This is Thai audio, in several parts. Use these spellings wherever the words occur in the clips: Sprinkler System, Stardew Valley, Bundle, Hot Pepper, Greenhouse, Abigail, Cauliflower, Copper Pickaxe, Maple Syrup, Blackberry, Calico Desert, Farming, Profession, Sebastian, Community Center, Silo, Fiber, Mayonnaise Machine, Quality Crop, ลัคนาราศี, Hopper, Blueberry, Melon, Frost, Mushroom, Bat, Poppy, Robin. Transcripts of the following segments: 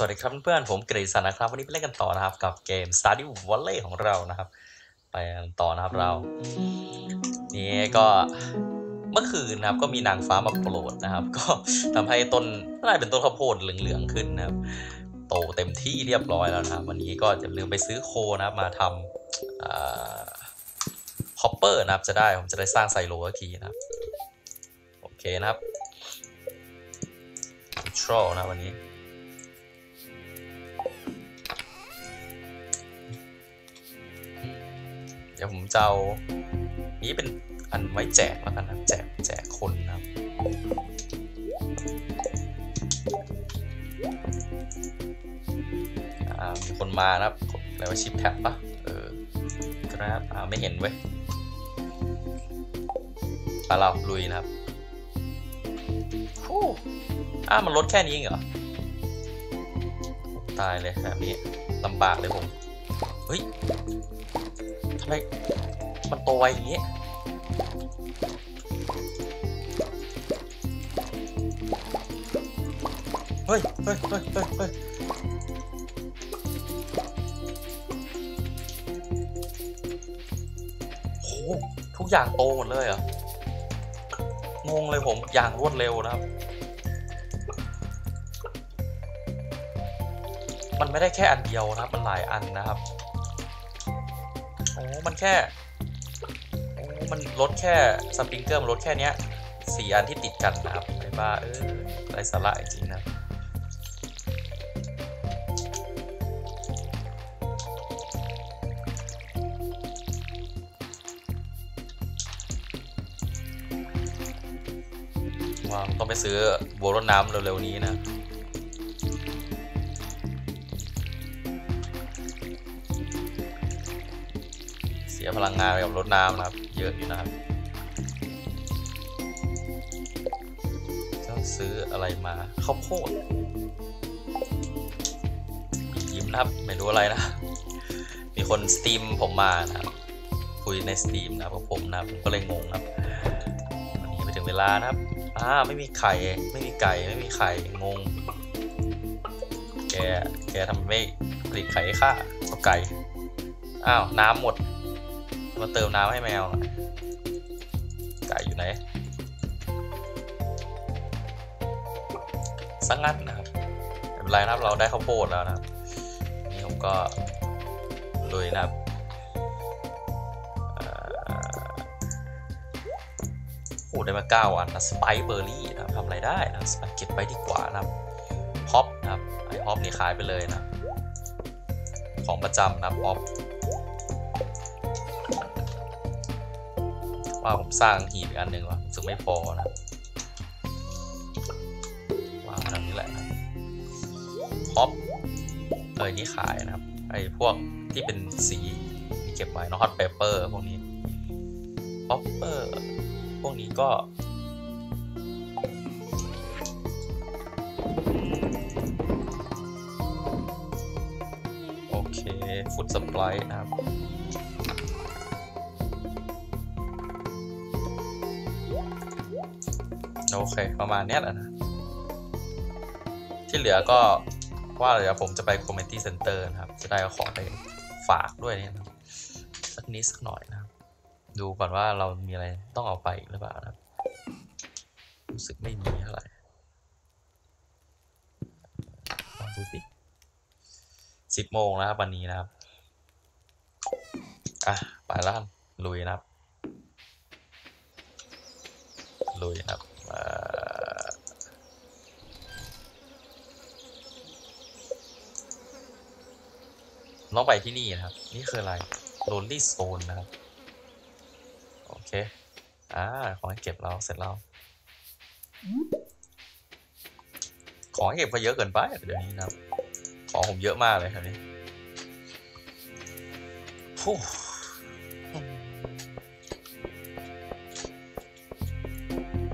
สวัสดีครับเพื่อนๆผมกฤษณะครับวันนี้ไปเล่นกันต่อนะครับกับเกม Stardew Valley ของเรานะครับไปกันต่อนะครับเรานี่ก็เมื่อคืนนะครับก็มีนางฟ้ามาโปรดนะครับก็ทำให้ต้นอะไรเป็นต้นข้าวโพดเหลืองๆขึ้นนะครับโตเต็มที่เรียบร้อยแล้วนะครับวันนี้ก็จะลืมไปซื้อโคนะครับมาทำฮอปเปอร์นะครับจะได้ผมจะได้สร้างไซโลสักทีนะครับโอเคนะครับทรอลนะวันนี้เดี๋ยวผมจะเอานี้เป็นอันไว้แจกแล้วกันนะแจกคนนะครับมีคนมานะครับอะไรว่าชิปแท็บปะครับไม่เห็นเว้ยปลาเราลุยนะครับมันลดแค่นี้เหรอตายเลยแบบนี้ลำบากเลยผมเฮ้ยทำไมมันโตไวอย่างนี้เฮ้ยโอ้ทุกอย่างโตหมดเลยเหรองงเลยผมอย่างรวดเร็วนะครับมันไม่ได้แค่อันเดียวนะครับมันหลายอันนะครับโอ้มันแค่มันลดแค่สปริงเกอร์มันลดแค่เนี้ย4อันที่ติดกันนะครับไอ้บ้าไร้สาระจริงนะว่าต้องไปซื้อบัวรดน้ำเร็วๆนี้นะพลังงานกับรถน้ำนะครับเยอะอยู่นะครับต้องซื้ออะไรมาข้าวโพดยิ้มนะครับไม่รู้อะไรนะมีคนสตรีมผมมานะครับคุยในสตรีมนะผมนะผมก็เลยงงครับวันนี้ไปถึงเวลานะครับไม่มีไข่ไม่มีไก่ไม่มีไข่งงแกทำไม่ผลิตไข่ข้ากับไก่อ้าวน้ำหมดมาเติมน้ำให้แมวหน่อยไก่อยู่ไหนสักงัดนะครับไม่เป็นไรนะครับเราได้ข้าวโพดแล้วนะครับนี่ผมก็ลุยนะครับโอ้ได้มา9อันนะสไปซ์เบอร์รี่นะทำอะไรได้นะสไปซ์เก็บไปดีกว่านะครับฮอปนะครับไอฮอปนี่ขายไปเลยนะของประจำนะฮอปว่าผมสร้างหีบอีกอันหนึ่งว่ะซึ่งไม่พอนะวางแบบนี้แหละนะฮอปนี่ขายนะครับไอ้พวกที่เป็นสีมีเก็บไว้นะฮอตเปเปอร์พวกนี้ฮอปเปอร์พวกนี้ก็โอเคฟุตสปายนะครับโอเคประมาณนี้แหละนะที่เหลือก็ว่าเดี๋ยวผมจะไปคอมมูนิตี้เซ็นเตอร์นะครับจะได้เอาของไปฝากด้วยเนี่ยนะสักนิดสักหน่อยนะครับดูก่อนว่าเรามีอะไรต้องเอาไปหรือเปล่านะครับรู้สึกไม่มีเท่าไหร่ลองดูสิ10 โมงนะครับวันนี้นะครับไปแล้วลุยนะครับลุยนะครับน้องไปที่นี่นะครับนี่คืออะไรโลนลี่โซนนะครับโอเคของให้เก็บเราเสร็จแล้วของให้เก็บไปเยอะเกินไปเดี๋ยวนี้นะครับของผมเยอะมากเลยครับนี่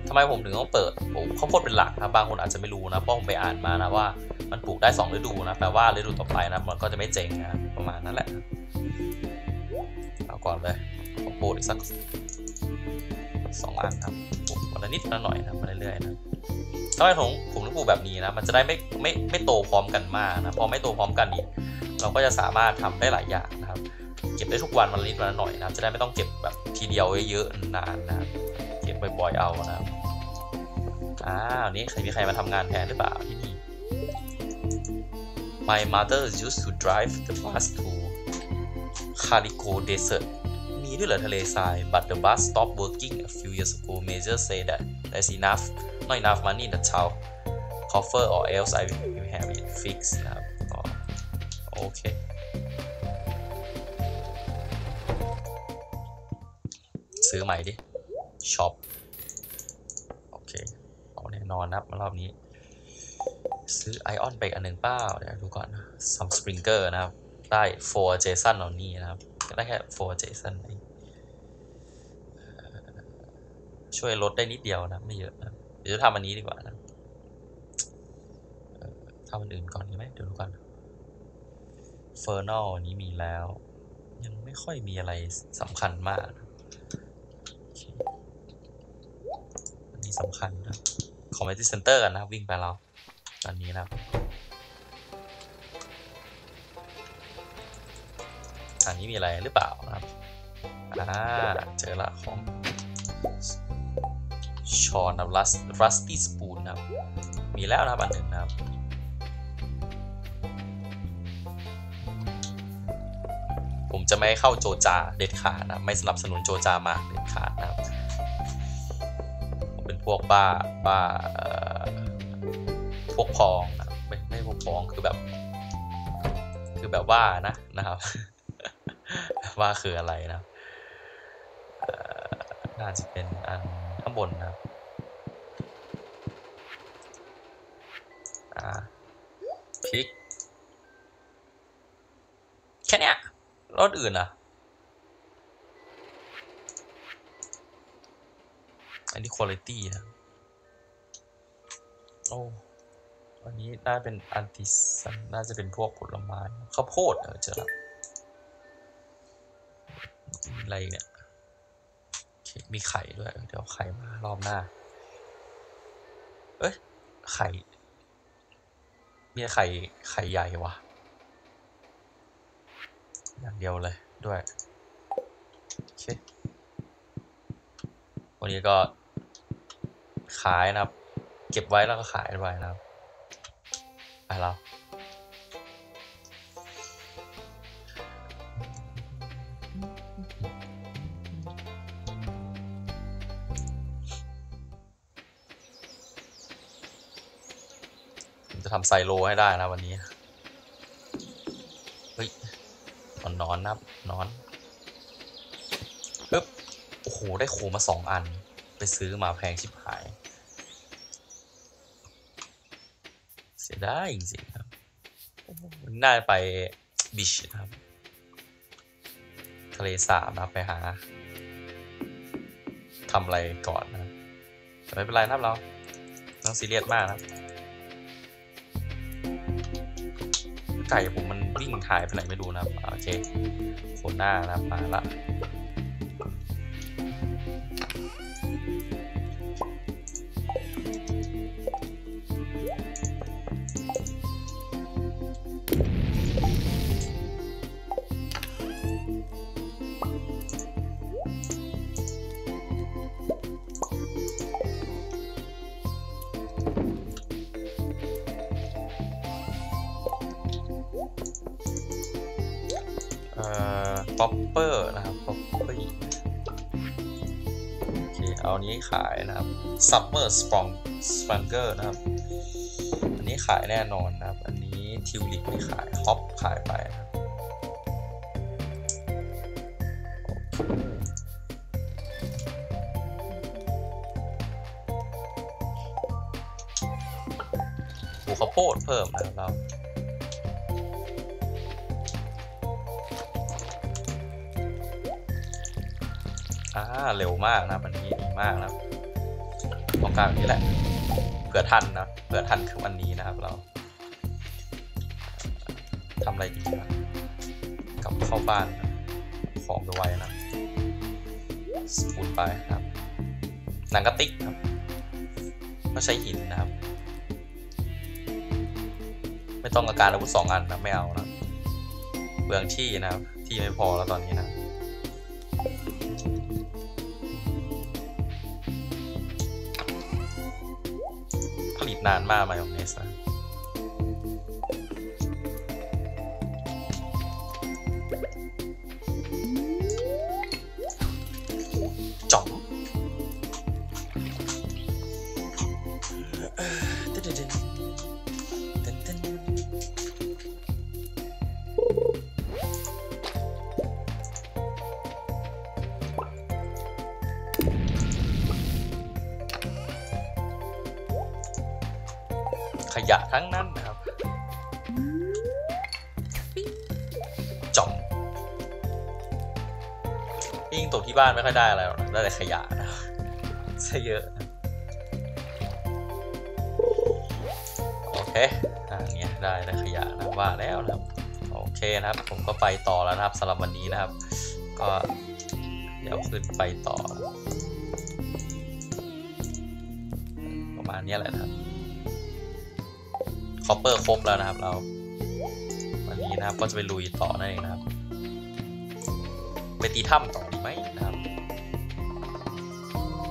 ทำไมผมถึงต้องเปิดข้าวโพดเป็นหลักครับบางคนอาจจะไม่รู้นะเพราะผมไปอ่านมานะว่ามันปลูกได้2ฤดูนะแปลว่าฤดูต่อไปนะมันก็จะไม่เจ๊งนะประมาณนั้นแหละเอาก่อนเลยข้าวโพดอีกสัก2 อันครับวันละนิดละหน่อยนะมาเรื่อยๆนะ ถ้าเป็นถุงที่ปลูกแบบนี้นะมันจะได้ไม่โตพร้อมกันมากนะพอไม่โตพร้อมกันเนี่ยเราก็จะสามารถทำได้หลายอย่างนะครับเก็บได้ทุกวันวันละนิดวันละหน่อยนะจะได้ไม่ต้องเก็บแบบทีเดียวเยอะๆนานนะครับเก็บบ่อยๆเอานะครับนี่ใครมาทำงานแทนหรือเปล่าที่นี่ My mother used to drive the bus to Calico Desert มีด้วยเหรอทะเลทราย but the bus stopped working a few years ago Major said that there's not enough money in the town coffer or else I will have it fixed นะครับโอเคซื้อใหม่ดิช็อปโอเคเอาแน่นอนนะรอบนี้ซื้อไอออนไปอันหนึ่งเปล่าเดี๋ยวดูก่อนนะซัมสปริงเกอร์นะครับได้4 JSON เรานี่นะครับได้แค่4 JSON ช่วยลดได้นิดเดียวนะไม่เยอะนะเดี๋ยวจะทำอันนี้ดีกว่านะทำอันอื่นก่อนดีไหมเดี๋ยวดูก่อนเฟอร์นอลนี้มีแล้วยังไม่ค่อยมีอะไรสำคัญมากอันนี้สำคัญนะคอมมิวนิตี้เซ็นเตอร์กันนะวิ่งไปเราอันนี้นะอันนี้มีอะไรหรือเปล่านะครับเจอละของชอนนะรัสตี้สปูนนะมีแล้วนะอันหนึ่งนะครับผมจะไม่เข้าโจจาเด็ดขาดนะไม่สนับสนุนโจจามาเด็ดขาดนะผมเป็นพวกบ้าพวกพองนะไม่พวกพองคือแบบว่านะครับ ว่าคืออะไรนะน่าจะเป็นอันข้างบนนะพริกแค่เนี้ยรถอื่นอ่ะอันนี้คุณภาพนะโอ้อันนี้น่าเป็นอันติสันน่าจะเป็นพวกผลไม้ข้าวโพดเจอละอะไรเนี่ยมีไข่ด้วยเดี๋ยวไข่มารอบหน้าเอ้ยไข่มีไข่ใหญ่ว่ะอย่างเดียวเลยด้วยโอเควันนี้ก็ขายนะครับเก็บไว้แล้วก็ขายไว้นะครับไปแล้วจะทำไซโลให้ได้นะวันนี้เฮ้ยนอนนะครับนอนปึ๊บโอ้โหได้โคมา2อันไปซื้อมาแพงชิบหายเสียดายจริงๆครับน่าจะไปบีชนะครับทะเลสาบนะไปหาทำอะไรก่อนนะแต่ไม่เป็นไรนะครับเราต้องซีเรียสมากนะไก่ผมมันวิ่งถ่ายไปไหนไม่รู้นะครับโอเคโซนหน้านะมาละป๊อปเปอร์นะครับป๊อปเปอร์โอเคเอานี้ขายนะครับซัมเมอร์สปรังเกอร์นะครับอันนี้ขายแน่นอนนะครับอันนี้ทิวลิปไม่ขายฮอปขายไปนะครับปลูกข้าวโพดเพิ่มนะครับเราเร็วมากนะวันนี้ดีมากนะต้องการแบบนี้แหละเผื่อทันนะเผื่อทันคือวันนี้นะครับเราทำอะไรดีนะกลับเข้าบ้านของตัวไว้นะสปูนไปครับหนังกระติกครับ ก็ใช้หินนะครับไม่ต้องการอาวุธ2อันนะไม่เอานะเปลืองที่นะครับที่ไม่พอแล้วตอนนี้นะผลิตนานมากมายของเนสนะขยะทั้งนั้นนะครับจ่องยิ่งตกที่บ้านไม่ค่อยได้อะไรหรอกได้แต่ขยะนะใช่เยอะโอเคอย่างเงี้ยได้แต่ขยะนะว่าแล้วนะครับโอเคนะครับผมก็ไปต่อแล้วนะครับสำหรับวันนี้นะครับก็เดี๋ยวขึ้นไปต่อประมาณนี้แหละนะครับคอปเปอร์ครบแล้วนะครับเราวันนี้นะครับก็จะไปลุยต่อนั่นเองนะครับไปตีถ้ำต่อดีไหมนะครับ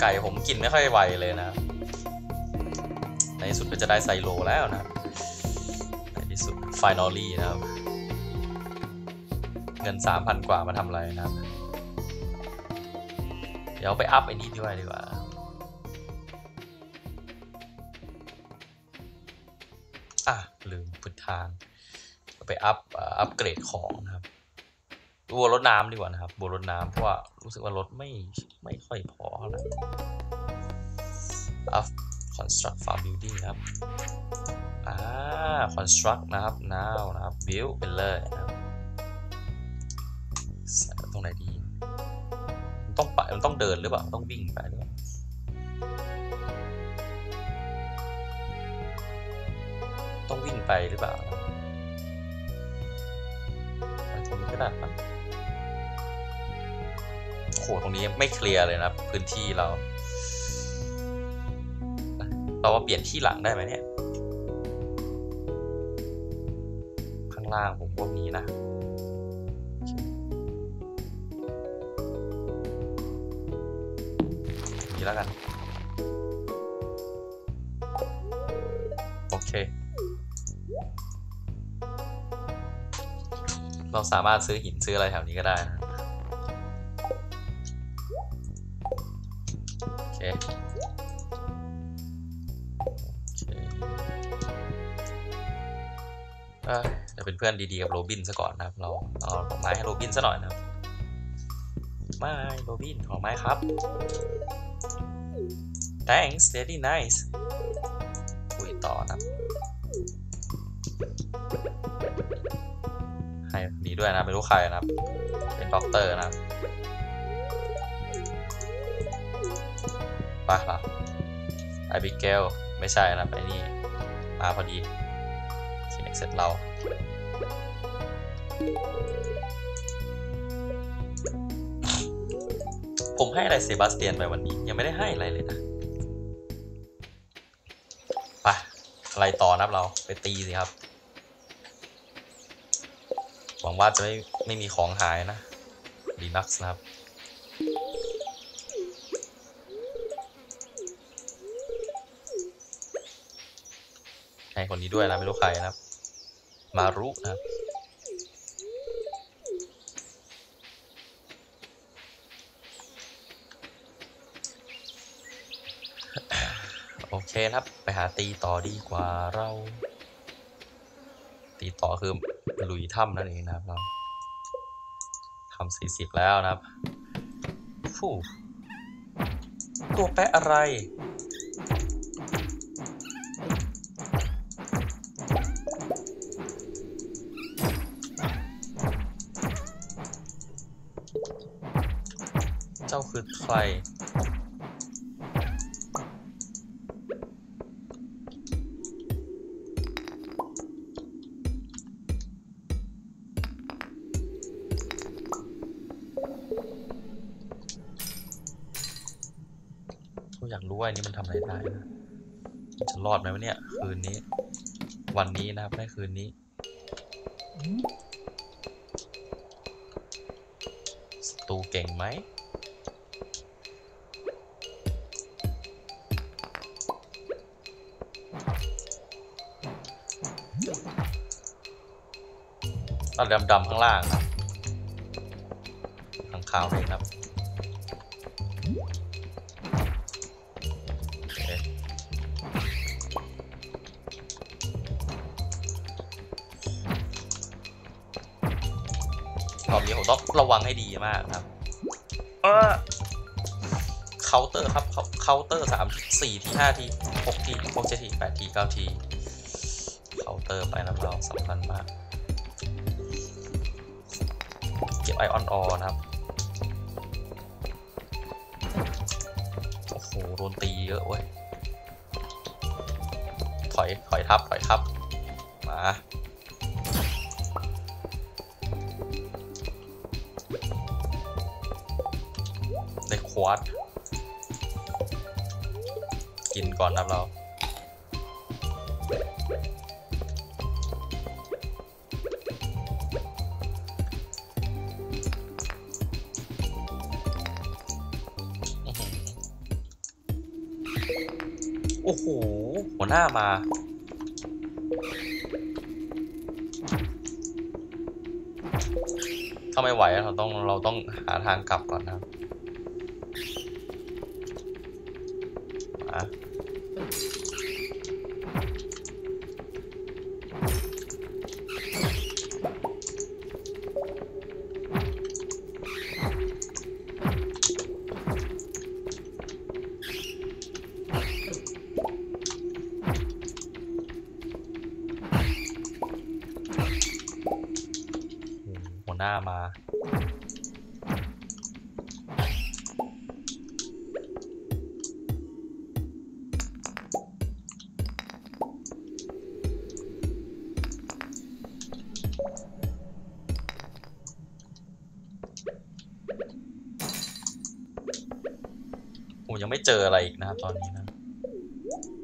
ไก่ผมกินไม่ค่อยไวเลยนะครับในที่สุดก็จะได้ไซโลแล้วนะในที่สุดไฟนอลลี่นะครับเงิน 3,000 กว่ามาทำอะไรนะครับเดี๋ยวไปอัพไอ้นี้ด้วยดีกว่าลืมพื้นทางไปอัพเกรดของนะครับบัวรดน้ำดีกว่านะครับบัวรดน้ำเพราะว่ารู้สึกว่ารถไม่ค่อยพอเท่าไหร่อัพ construct farm building ครับconstruct นะครับ now นะครับ build เป็นเลยนะครับตรงไหนดีต้องไปมันต้องเดินหรือเปล่าต้องวิ่งไปหรือเปล่าต้องวิ่งไปหรือเปล่าตรงนี้ก็ได้ครับโหตรงนี้ไม่เคลียร์เลยนะครับพื้นที่เราเปลี่ยนที่หลังได้ไหมเนี่ยข้างล่างผมพวกนี้นะนี่แล้วกันโอเคเราสามารถซื้อหินซื้ออะไรแถวนี้ก็ได้นะโอเคจะเป็นเพื่อนดีๆกับโรบินซะก่อนนะครับเราเอาดอกไม้ให้โรบินซะหน่อยนะครับไม้โรบินของไม้ครับ thanks very nice คุยต่อนะดีด้วยนะไม่รู้ใครนะครับเป็นด็อกเตอร์นะครับป่ะล่ะไอบิเกลไม่ใช่นะไอ้นี่มาพอดีเสร็จเราผมให้อะไรเซบาสเตียนไปวันนี้ยังไม่ได้ให้อะไรเลยนะไปอะไรต่อนะเราไปตีสิครับหวังว่าจะไม่มีของหายนะ Linux นะครับให้คนนี้ด้วยนะไม่รู้ใครนะครับมารุนะครับโอเคครับไปหาตีต่อดีกว่าเราตีต่อคือลุยถ้ำนั่นเองนะครับเราทำ40แล้วนะครับฟูตัวแปะอะไรเจ้าคือใครอยากรู้ว่าอันนี้มันทำอะไรได้นะ จะรอดไหมวะเนี่ยคืนนี้วันนี้นะครับไม่คืนนี้ศัตรูเก่งไหมตัดดำๆข้างล่างครับข้างขาวเลยครับตอนนี้ผมต้องระวังให้ดีมากครับเคาน์เตอร์ครับเคาน์เตอร์3 ที 4 ที 5 ที 6 ที 7 ที 8 ที 9 ทีเคาน์เตอร์ไปรับรองสำคัญมากเก็บไอออนออนะครับโอ้โหโดนตีเยอะเว้ยถอยทับมาได้ควอตกินก่อนครับเราโอ้โหหัวหน้ามาถ้าไม่ไหวเราต้องหาทางกลับก่อนนะหน้ามาผมยังไม่เจออะไรอีกนะครับตอนนี้นะ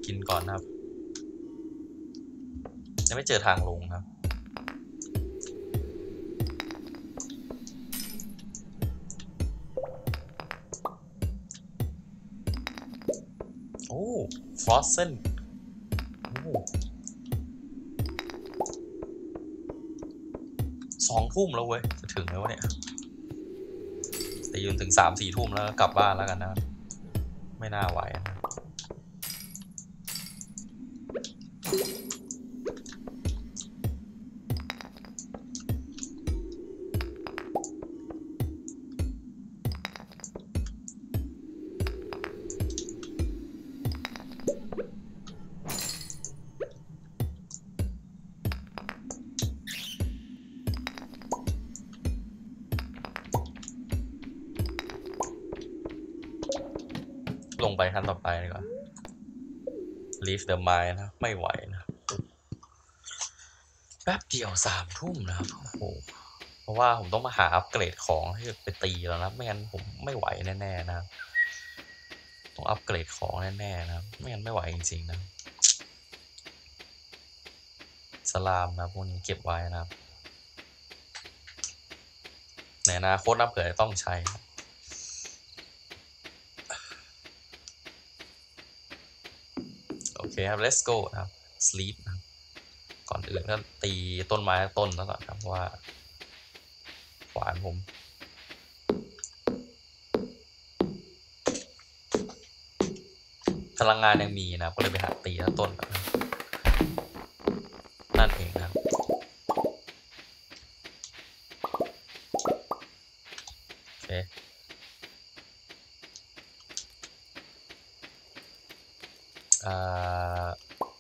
กินก่อนนะครับยังไม่เจอทางลงครับฟรอสเซน2 ทุ่มแล้วเว้ยจะถึงแล้วเนี่ยแต่ยืนถึง 3-4 ทุ่มแล้วกลับบ้านแล้วกันนะไม่น่าไหวนะลงไปขั้นต่อไปดีกว่า leave the mine นะไม่ไหวนะแป๊บเดียว 3 ทุ่มนะครับโอ้โหเพราะว่าผมต้องมาหาอัปเกรดของให้ไปตีแล้วนะไม่งั้นผมไม่ไหวแน่ๆนะต้องอัปเกรดของแน่ๆนะไม่งั้นไม่ไหวจริงๆนะสลามนะพวกนี้เก็บไว้นะครับในอนาคตนะเผื่อต้องใช้โอเคครับ let's go ครับ sleep ครับก่อนอื่นก็ตีต้นไม้ต้นแล้วก่อนครับว่าขวานผมพลังงานยังมีนะก็เลยไปหาตีต้นแบบนั่นเองครับโอเค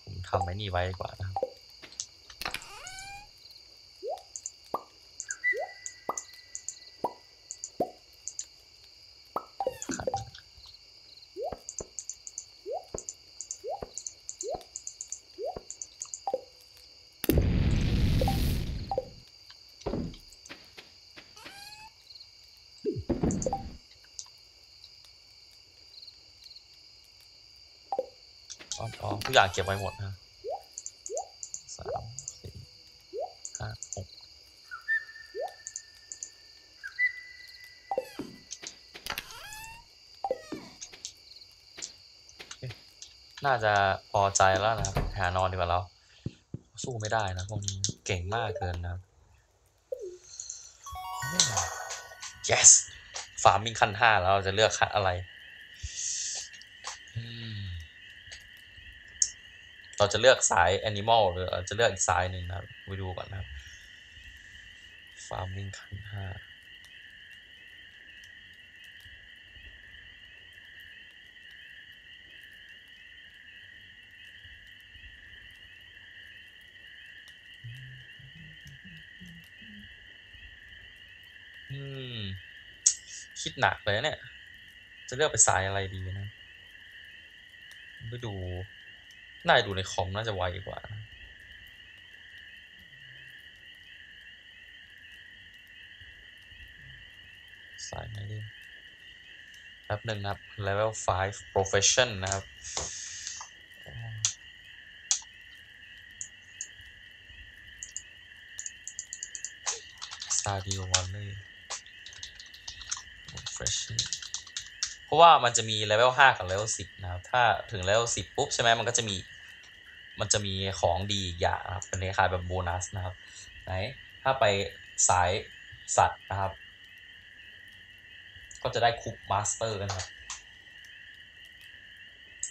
ผมทำไว้นี่ไว้ดีกว่านะครับ ซ่อนทองทุกอย่างเก็บไว้หมดนะ3 4 5 6น่าจะพอใจแล้วนะครับหานอนดีกว่าเราสู้ไม่ได้นะพวกนี้เก่งมากเกินนะ yes ฟาร์มมิ่งขั้น5แล้วเราจะเลือกขั้นอะไรเราจะเลือกสาย animal หรือเราจะเลือกอีกสายหนึ่งนะไปดูก่อนนะครับฟาร์มมิ่งขั้น5คิดหนักเลยเนี่ยจะเลือกไปสายอะไรดีนะไปดูน่าดูในคอมน่าจะไวกว่านะสายไหนดีแป๊บหนึ่งนะครับ level 5 profession นะครับซาดิโอวันเลยเพราะว่ามันจะมี level 5กับ level 10นะครับถ้าถึง level 10ปุ๊บใช่ไหมมันก็จะมีของดีอย่างนะครับเป็นราคาแบบโบนัสนะครับไหนถ้าไปสายสัตว์นะครับก็จะได้คูปมาสเตอร์นะครับ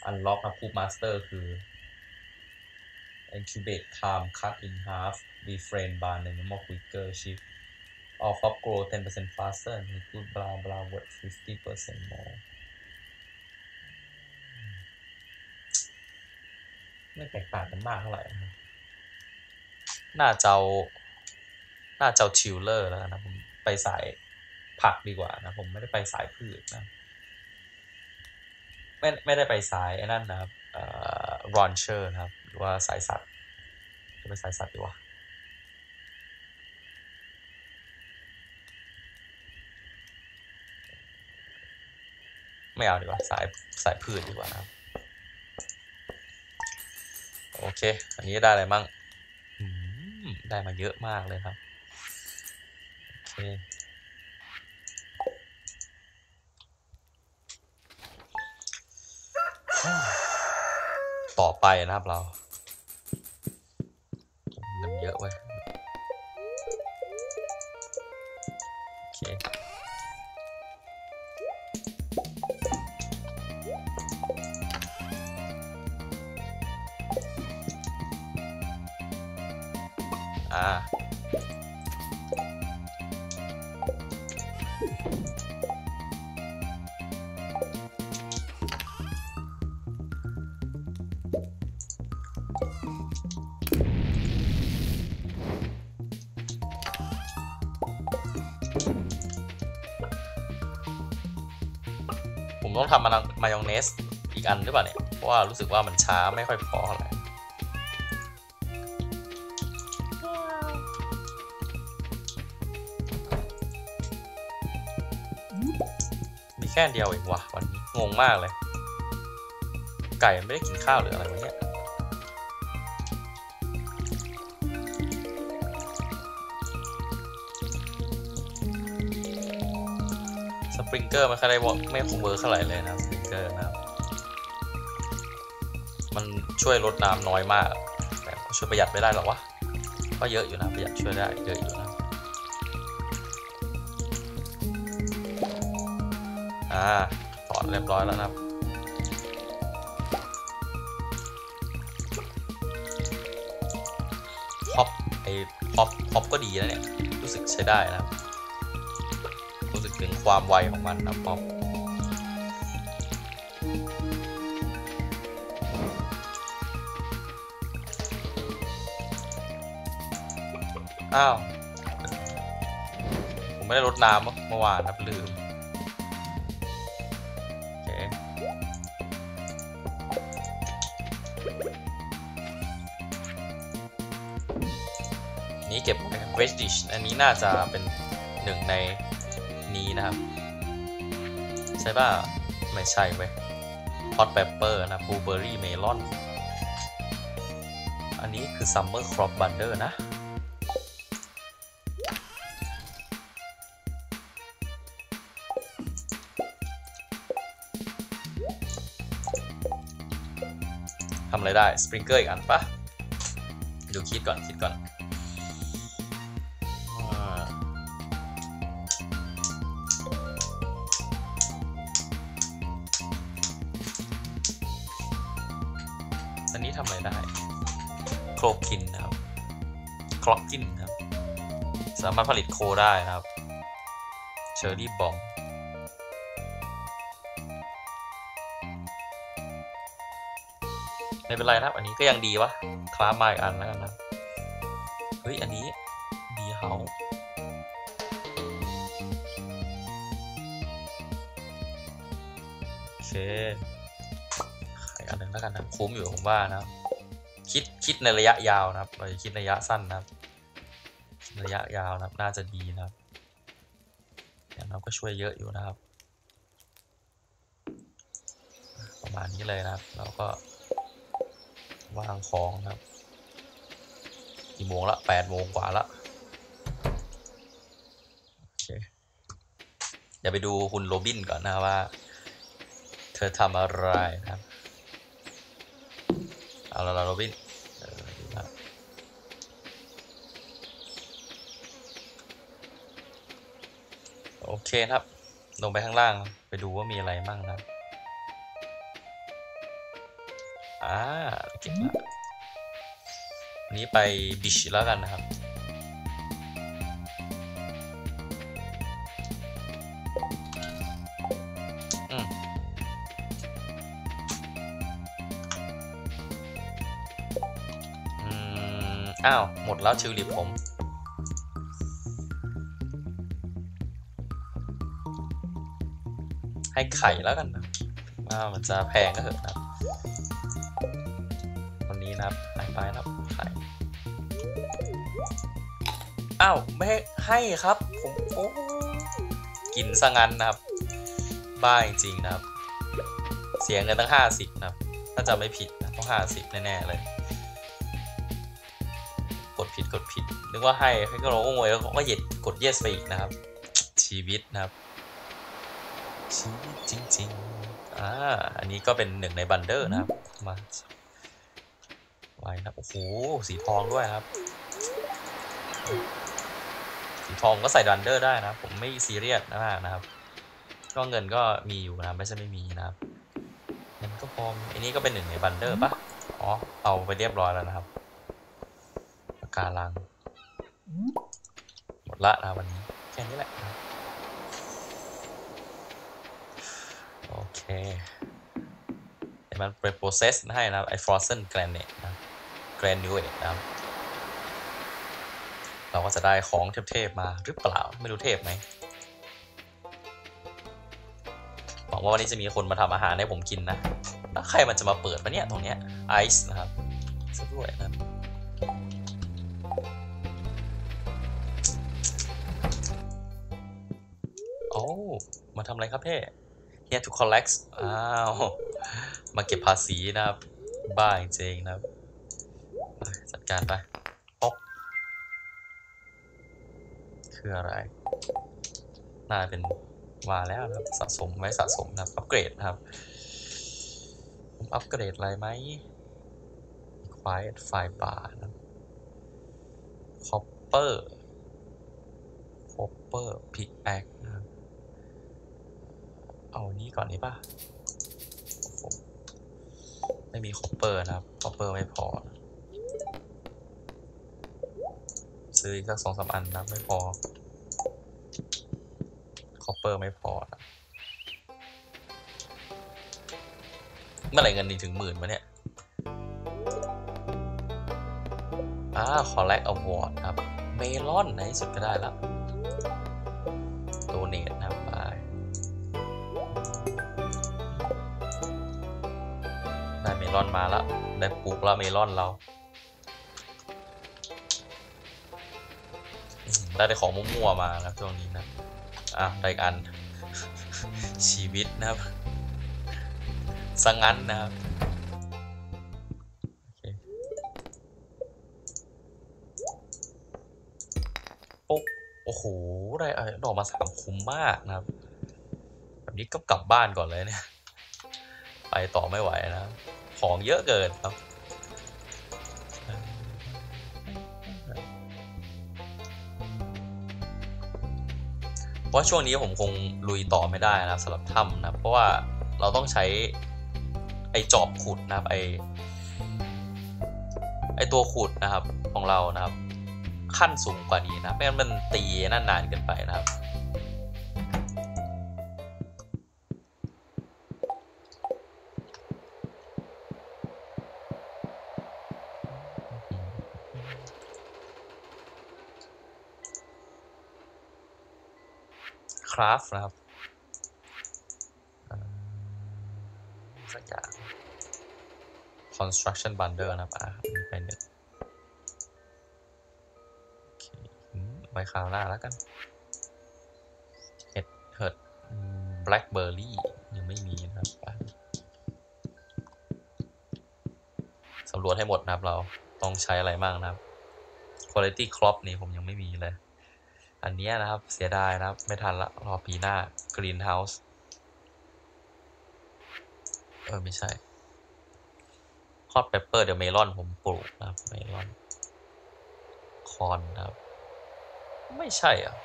อันล็อกนะคูปมาสเตอร์คือ incubate time cut in half refrain by animal quicker shiftออกครอบครัว 10% faster มีกูดบลาบลาเวิร์ด 50% more ไม่แตกต่างกันมากเท่าไหร่นะน่าจะชิลเลอร์แล้วนะผมไปสายผักดีกว่านะผมไม่ได้ไปสายพืชนะไม่ได้ไปสายไอ้นั่นนะครับรอนเชอร์นะครับหรือว่าสายสัตว์จะไปสายสัตว์ดีกว่าไม่เอาดีกว่าสายพืชดีกว่านะครับโอเคอันนี้ได้อะไรมั่งได้มาเยอะมากเลยครับโอเคต่อไปนะครับเราเงินเยอะเว้ยโอเคผมต้องทำมายองเนสอีกอันหรือเปล่าเนี่ยเพราะว่ารู้สึกว่ามันช้าไม่ค่อยพออะไรแค่เดียวเองว่ะวันนี้งงมากเลยไก่ไม่ได้กินข้าวหรืออะไรวะเนี่ยสปริงเกอร์มันอะไรวะไม่คงเบอร์เท่าไหร่เลยนะสปริงเกอร์นะมันช่วยลดน้ำน้อยมากแต่ช่วยประหยัดไม่ได้หรอกวะก็เยอะอยู่นะประหยัดช่วยได้เยอะอยู่นะถอดเรียบร้อยแล้วนะครับฮอปก็ดีนะเนี่ยรู้สึกใช้ได้นะครับรู้สึกถึงความไวของมันนะฮอปอ้าวผมไม่ได้ลดน้ำเมื่อวานนะลืมนี้เก็บเวจดิชอันนี้น่าจะเป็นหนึ่งในนี้นะครับใช่ป่ะไม่ใช่เว้ย ฮอตเปปเปอร์นะบลูเบอร์รี่เมลอนอันนี้คือซัมเมอร์ครอปบันเดอร์นะทำอะไรได้สปริงเกอร์อีกอันปะดูคิดก่อนอันนี้ทำอะไรได้โคลคินนะครับคล็อกกินครับสามารถผลิตโคได้นะครับเชอร์รี่บองไม่เป็นไรนะครับอันนี้ก็ยังดีวะคลาสมาอีกอันแล้วกันนะเฮ้ยอันนี้ดีเฮาโอเคอีกอันหนึ่งแล้วกันนะคุ้มอยู่ผมว่านะคิดในระยะยาวนะครับเราจะคิดระยะสั้นนะครับระยะยาวนะครับน่าจะดีนะครับอย่างน้อยก็ช่วยเยอะอยู่นะครับประมาณนี้เลยนะครับเราก็วางของครับกี่โมงละ8 โมงกว่าละโอเคเดี๋ยวไปดูคุณโรบินก่อนนะว่าเธอทำอะไรนะครับเอาละโรบินโอเคครับลงไปข้างล่างไปดูว่ามีอะไรบ้างนะเก็บละวันนี้ไปบิชแล้วกันนะครับหมดแล้วชิวลิปผมให้ไข่แล้วกันนะมันจะแพงก็เถอะนะนะครับไปครับไข่ไม่ให้ครับผมกินซะงั้นนะครับบ้าจริงๆนะครับเสียเงินตั้ง50นะครับถ้าจะไม่ผิดนะต้อง50แน่ๆเลยกดผิดนึกว่าให้ก็ร้องงวยแล้วก็เหยียดกดเยสไปอีกนะครับชีวิตนะครับชีวิตจริงๆอันนี้ก็เป็นหนึ่งในบันเดอร์นะครับมาไว้นะโอ้โหสีทองด้วยครับสีทองก็ใส่ดันเดอร์ได้นะผมไม่ซีเรียสมากนะครับก็เงินก็มีอยู่นะไม่ใช่ไม่มีนะครับเงินก็พออันนี้ก็เป็นหนึ่งในบันเดอร์ปะเอาไปเรียบร้อยแล้วนะครับปากกาลังหมดละนะวันนี้แค่นี้แหละนะโอเคมันไปโปรเซสให้นะครับไอฟรอสเซนแกรนเนตนะแกรนนิวเอตนะครับเราก็จะได้ของเทพๆมาหรือเปล่าไม่รู้เทพไหมหวังว่าวันนี้จะมีคนมาทำอาหารให้ผมกินนะแล้วใครมันจะมาเปิดปะเนี่ยตรงเนี้ยไอซ์นะครับสะดวกนะมาทำอะไรครับเพ่Here to collect มาเก็บภาษีนะครับบ้าจริงนะครับจัดการไปคืออะไรน่าเป็นว่าแล้วนะครับสะสมนะครับอัปเกรดนะครับผมอัปเกรดอะไรไหม Quiet Fire Bar นะCopper Pickaxe นะครับเอานี้ก่อนนี้ป่ะไม่มีคอปเปอร์นะครับคอปเปอร์ไม่พอซื้ออีกสัก 2-3 อันนะไม่พอคอปเปอร์ไม่พอนะเมื่อไหร่เงินถึง10,000วะเนี่ยขอแลกอวอร์ดครับเมลอนในที่สุดก็ได้ละโดเนทนะครับเมลอนมาแล้วได้ปลูกแล้วเมลอนเราได้ของมั่วๆมาครับช่วงนี้นะได้อีกอันชีวิตนะครับ ซะงั้นนะครับปุ๊บโอ้โหได้อะไรดอกมา3คุ้มมากนะครับแบบนี้ก็กลับบ้านก่อนเลยเนี่ยไปต่อไม่ไหวนะของเยอะเกินครับเพราะช่วงนี้ผมคงลุยต่อไม่ได้นะสำหรับถ้ำนะเพราะว่าเราต้องใช้ไอจอบขุดนะครับไอตัวขุดนะครับของเรานะครับขั้นสูงกว่านี้นะไม่งั้นมันตีนานๆเกินไปนะครับคราฟนะครับสักอย่าง construction bundle นะครับมีไปหนึ่งไว้คราวหน้าแล้วกันเห็ด blackberry ยังไม่มีนะครับสำรวจให้หมดนะครับเราต้องใช้อะไรบ้างนะครับ quality crop นี่ผมยังไม่มีเลยอันนี้นะครับเสียดายนะครับไม่ทันละรอปีหน้า greenhouse ไม่ใช่ hot pepper เดี๋ยวเมลอนผมปลูกนะครับเมลอนคอนนะครับไม่ใช่อ่ะ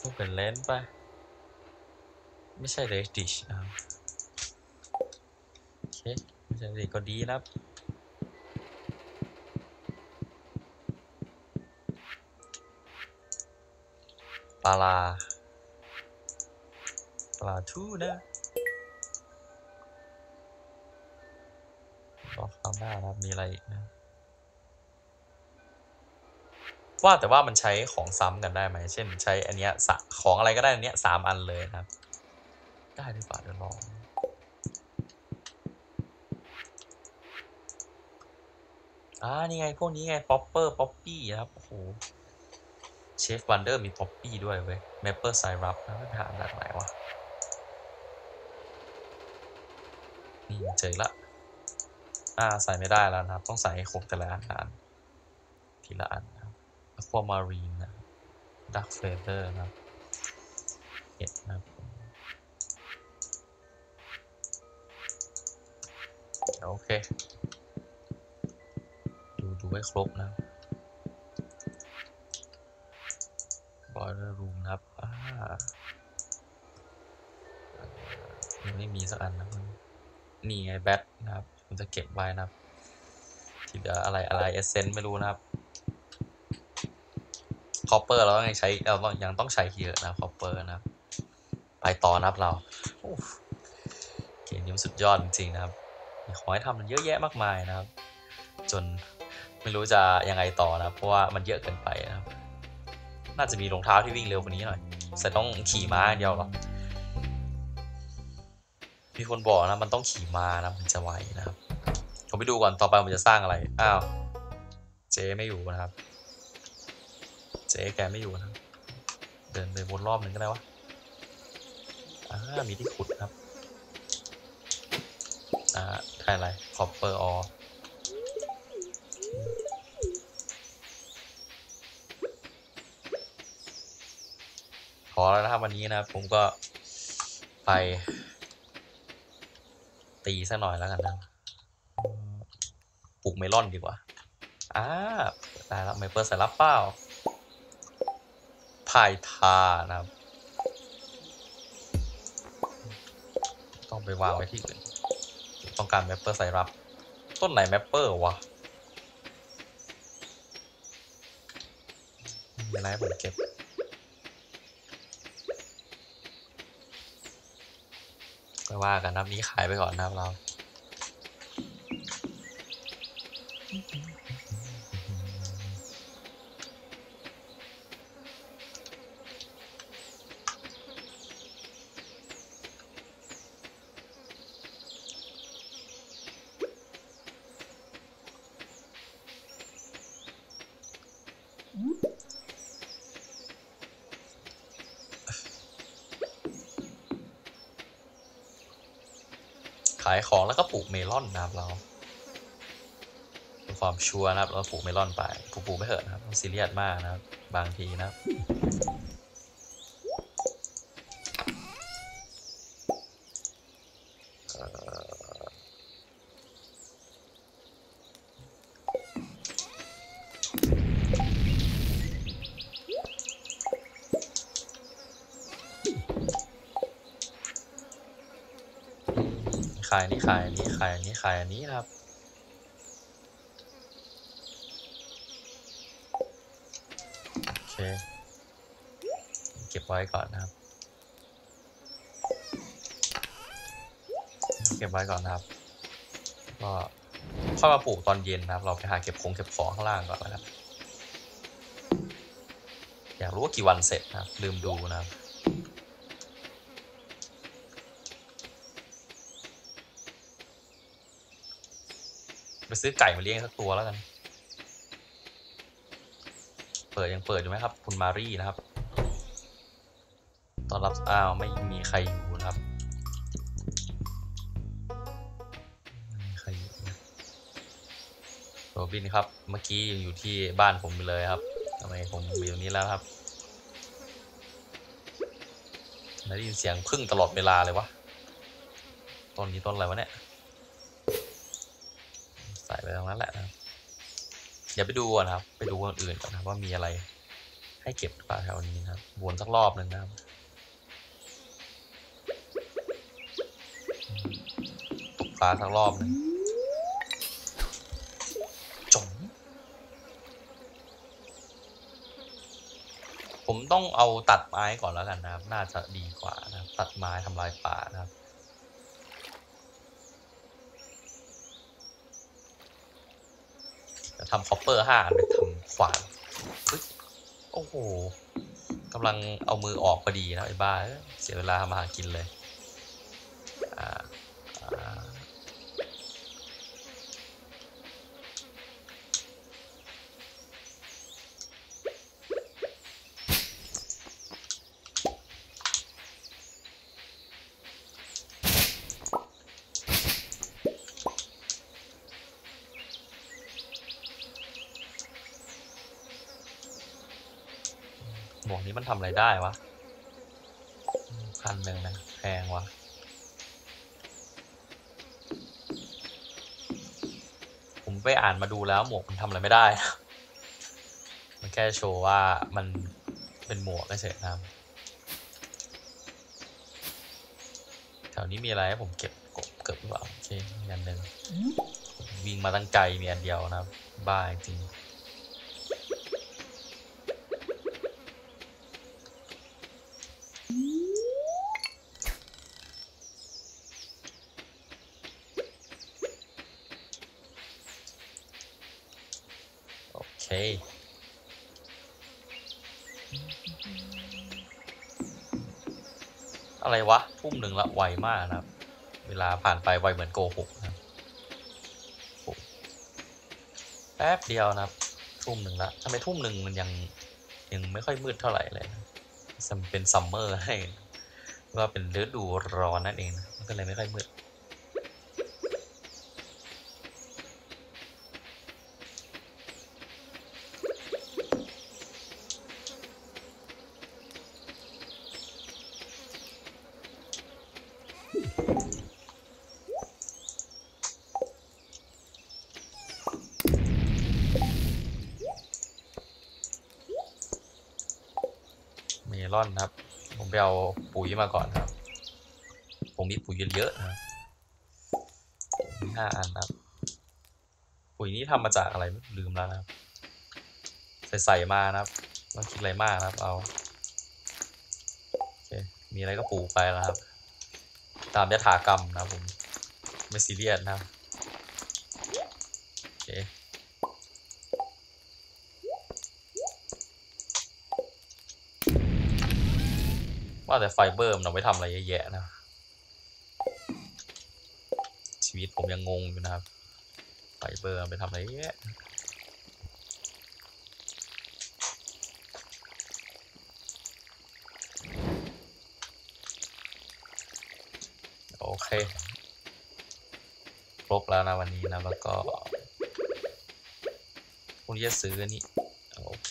ต้องเป็นเลนส์ไปไม่ใช่ reddish นะครับโอเคไม่ใช่ก็ดีนะครับปลาทูนะบอกคำหน้าครับมีอะไรอีกนะว่าแต่ว่ามันใช้ของซ้ำกันได้ไหมเช่นใช้อันเนี้ยของอะไรก็ได้อันเนี้ย3อันเลยนะครับได้หรือเปล่าเดี๋ยวลองนี่ไงพวกนี้ไงป๊อปปี้นะครับโอ้โหเชฟวันเดอร์มีป๊อปปี้ด้วยเว้ยเมเปิ้ลไซรัปนะหาแบบไหนวะนี่เจอละใส่ไม่ได้แล้วนะครับต้องใส่ให้ครบแต่ละอาหารทีละอันนะอะความารีนนะดักเฟเธอร์นะเห็ดนะโอเคดูให้ครบนะบอยเลอร์รูมครับยังไม่มีสักอันนะนี่ไงแบทนะครับผมจะเก็บไว้นะครับที่เหลืออะไรเอเซนต์ไม่รู้นะครับคอปเปอร์เราต้องใช้เรายังต้องใช้เยอะนะคอปเปอร์นะไปต่อนะครับเราเกมนี้มันสุดยอดจริงๆนะครับขอให้ทำมันเยอะแยะมากมายนะครับจนไม่รู้จะยังไงต่อนะเพราะว่ามันเยอะเกินไปนะครับน่าจะมีรองเท้าที่วิ่งเร็วกว่านี้หน่อยแต่ต้องขี่ม้าเดียวหรอมีคนบอกนะมันต้องขี่ม้านะมันจะไวนะครับผมไปดูก่อนต่อไปมันจะสร้างอะไรอ้าวเจ๊ไม่อยู่นะครับเจ๊แกไม่อยู่นะเดินไปวนรอบหนึ่งก็ได้วะมีที่ขุดครับได้อะไรคอปเปอร์ออขอแล้วนะครับวันนี้นะผมก็ไปตีสักหน่อยแล้วกันนะปลูกเมลอนดีกว่าตายแล้วเมเปิ้ลใส่รับเป้าไผ่ทานะครับต้องไปวางไว้ที่อื่นต้องการเมเปิ้ลใส่รับต้นไหนเมเปิ้ลวะมีอะไรผมเก็บไม่ว่ากันนะนี้ขายไปก่อนนะครับเรา ขายของแล้วก็ปลูกเมลอนนะครับเราเป็นความชัวร์นะครับเราปลูกเมลอนไปปลูกไม่เถอะนะครับซีเรียสมากนะครับบางทีนะครับขายนี่ขายนี่ขายนี่ขายอันนี้ครับโอเคเก็บไว้ก่อนนะครับเก็บไว้ก่อนนะครับก็ค่อยมาปลูกตอนเย็นนะครับเราไปหาเก็บของข้างล่างก่อนนะครับอยากรู้ว่ากี่วันเสร็จนะครับลืมดูนะครับไปซื้อไก่มาเลี้ยงสักตัวแล้วกันเปิดยังเปิดอยู่ไหมครับคุณมารีนะครับตอนรับอ้าวไม่มีใครอยู่นะครับไม่มีใครอยู่โรบินครับเมื่อกี้ยังอยู่ที่บ้านผมไปเลยครับทำไมผมอยู่ตรงนี้แล้วครับได้ยินเสียงพึ่งตลอดเวลาเลยวะต้นนี้ต้นอะไรวะเนี่ยใส่ไปตรงนั้นแหละนะเดี๋ยวไปดูก่อนครับไปดูคนอื่นก่อนนะว่ามีอะไรให้เก็บหรือเปล่าแถวนี้นะครับวนสักรอบหนึ่งนะครับตกปลาสักรอบหนึ่งจงผมต้องเอาตัดไม้ก่อนแล้วกันนะครับน่าจะดีกว่านะตัดไม้ทำลายป่านะครับทำคอปเปอร์5อันไปทำขวานโอ้โหกำลังเอามือออกพอดีนะไอ้บ้าเสียเวลามาหากินเลยนี้มันทำอะไรได้วะ1,000นะแพงวะผมไปอ่านมาดูแล้วหมวกมันทำอะไรไม่ได้นะมันแค่โชว์ว่ามันเป็นหมวกเฉยๆนะแถวนี้มีอะไรให้ผมเก็บเกือบหรือเปล่าโอเคมีอันหนึ่งวิ่งมาตั้งไกลมีอันเดียวนะบ้าจริงอะไรวะทุ่มหนึ่งละไวมากนะครับเวลาผ่านไปไวเหมือนโกหกนะแป๊บเดียวนะครับทุ่มหนึ่งละทำไมทุ่มหนึ่งมันยังไม่ค่อยมืดเท่าไหร่เลยนะเป็นซัมเมอร์ให้ว่าเป็นฤดูร้อนนั่นเองนะมันก็เลยไม่ค่อยมืดครับผมไปเอาปุ๋ยมาก่อนครับผมมีปุ๋ยเยอะนะ5อันครับปุ๋ยนี้ทำมาจากอะไรลืมแล้วนะครับใส่มานะครับต้องคิดอะไรมากนะครับเอาโอเคมีอะไรก็ปลูกไปแล้วครับตามยถากรรมนะผมไม่ซีเรียสนะโอเคว่าแต่ไฟเบอร์มันเอาไว้ทำอะไรแย่ๆนะชีวิตผมยังงงอยู่นะครับไฟเบอร์ไปทำอะไรแย่โอเค ครบแล้วนะวันนี้นะแล้วก็พรุ่งนี้จะซื้อนี่โอเค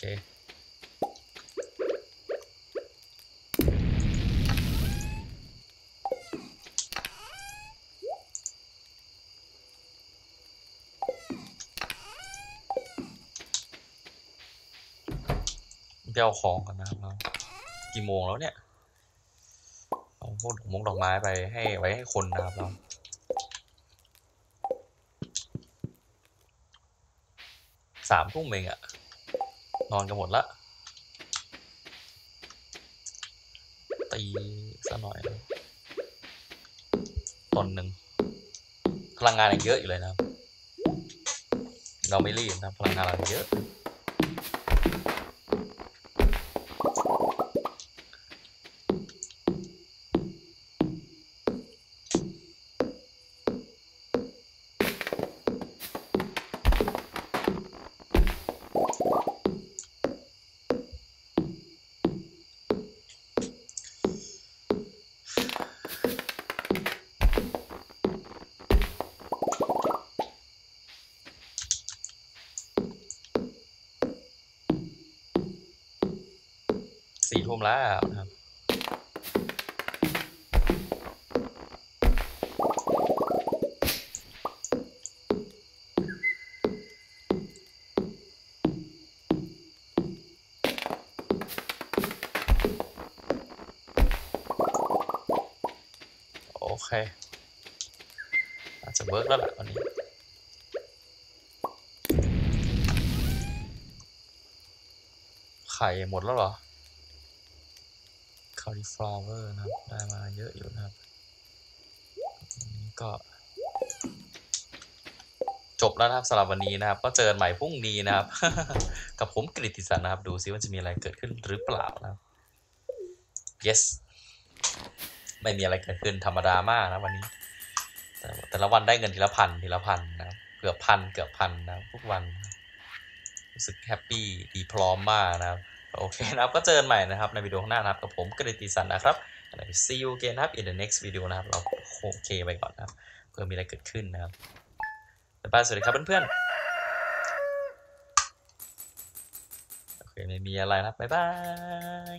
ไปเอาของกันนะครับเรากี่โมงแล้วเนี่ยเอาพวกมงดอกไม้ไปให้ไว้ให้คนนะครับเรา3 ทุ่มเองอะนอนกันหมดละตีซะหน่อยตอนหนึ่งพลังงานเยอะอยู่เลยนะครับเราไม่รีบนะพลังงานเยอะ4 ทุ่มแล้วนะครับโอเคอาจจะเวิร์กแล้วแหละวันนี้ไข่หมดแล้วเหรอcauliflower นะครับได้มาเยอะอยู่นะครับก็จบแล้วนะครับสำหรับวันนี้นะครับก็เจอกันใหม่พรุ่งนี้นะครับ กับผมกฤติศักดิ์นะครับดูซิว่าจะมีอะไรเกิดขึ้นหรือเปล่านะครับ yes ไม่มีอะไรเกิดขึ้นธรรมดามากนะวันนี้แต่ละวันได้เงินทีละพันนะครับเกือบพันนะทุกวันรู้สึกแฮปปี้ดีพร้อมมากนะครับโอเคนะครับก็เจอกันใหม่นะครับในวิดีโอข้างหน้านะครับกับผมกฤติศักดิ์นะครับ See you again นะครับ in the next video นะครับเราโอเคไปก่อนนะครับเพื่อมีอะไรเกิดขึ้นนะครับบ๊ายบายสวัสดีครับเพื่อนๆโอเคไม่มีอะไรนะครับบ๊ายบาย